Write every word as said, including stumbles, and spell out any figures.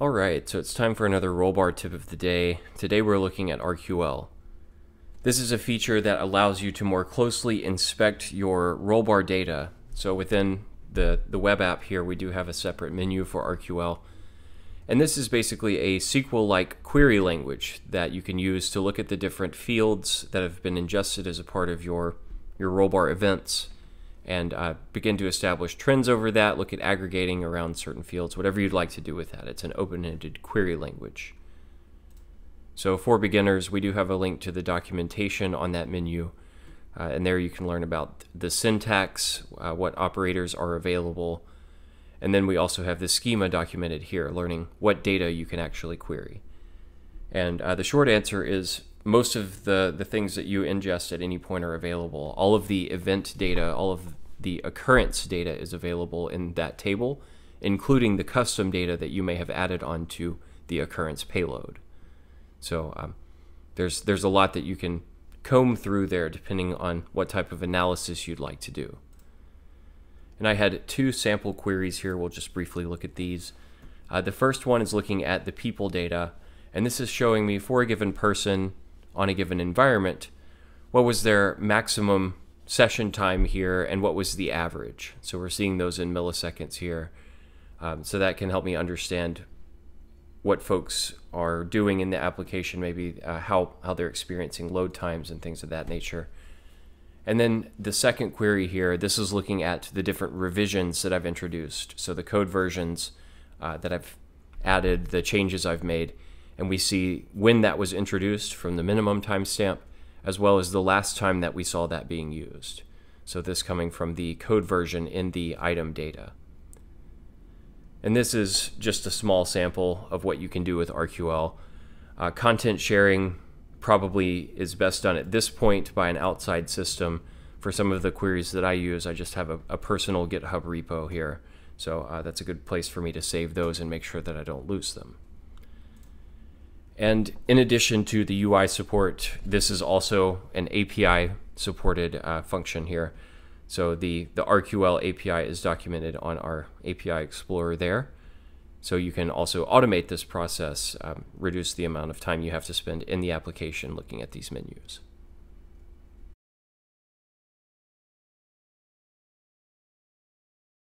Alright, so it's time for another Rollbar tip of the day. Today we're looking at R Q L. This is a feature that allows you to more closely inspect your Rollbar data. So within the, the web app here, we do have a separate menu for R Q L. And this is basically a S Q L-like query language that you can use to look at the different fields that have been ingested as a part of your, your Rollbar events and uh, begin to establish trends over that, look at aggregating around certain fields, whatever you'd like to do with that. It's an open-ended query language. So for beginners, we do have a link to the documentation on that menu, uh, and there you can learn about the syntax, uh, what operators are available, and then we also have the schema documented here, learning what data you can actually query. And uh, the short answer is most of the, the things that you ingest at any point are available. All of the event data, all of the occurrence data is available in that table, including the custom data that you may have added onto the occurrence payload. So um, there's, there's a lot that you can comb through there depending on what type of analysis you'd like to do. And I had two sample queries here. We'll just briefly look at these. Uh, the first one is looking at the people data, and this is showing me for a given person on a given environment, what was their maximum session time here and what was the average. So we're seeing those in milliseconds here. Um, so that can help me understand what folks are doing in the application, maybe uh, how, how they're experiencing load times and things of that nature. And then the second query here, this is looking at the different revisions that I've introduced. So the code versions uh, that I've added, the changes I've made, and we see when that was introduced from the minimum timestamp, as well as the last time that we saw that being used. So this coming from the code version in the item data. And this is just a small sample of what you can do with R Q L. Uh, content sharing probably is best done at this point by an outside system. For some of the queries that I use, I just have a, a personal GitHub repo here. So uh, that's a good place for me to save those and make sure that I don't lose them. And in addition to the U I support, this is also an A P I-supported uh, function here. So the, the R Q L A P I is documented on our A P I Explorer there. So you can also automate this process, um, reduce the amount of time you have to spend in the application looking at these menus.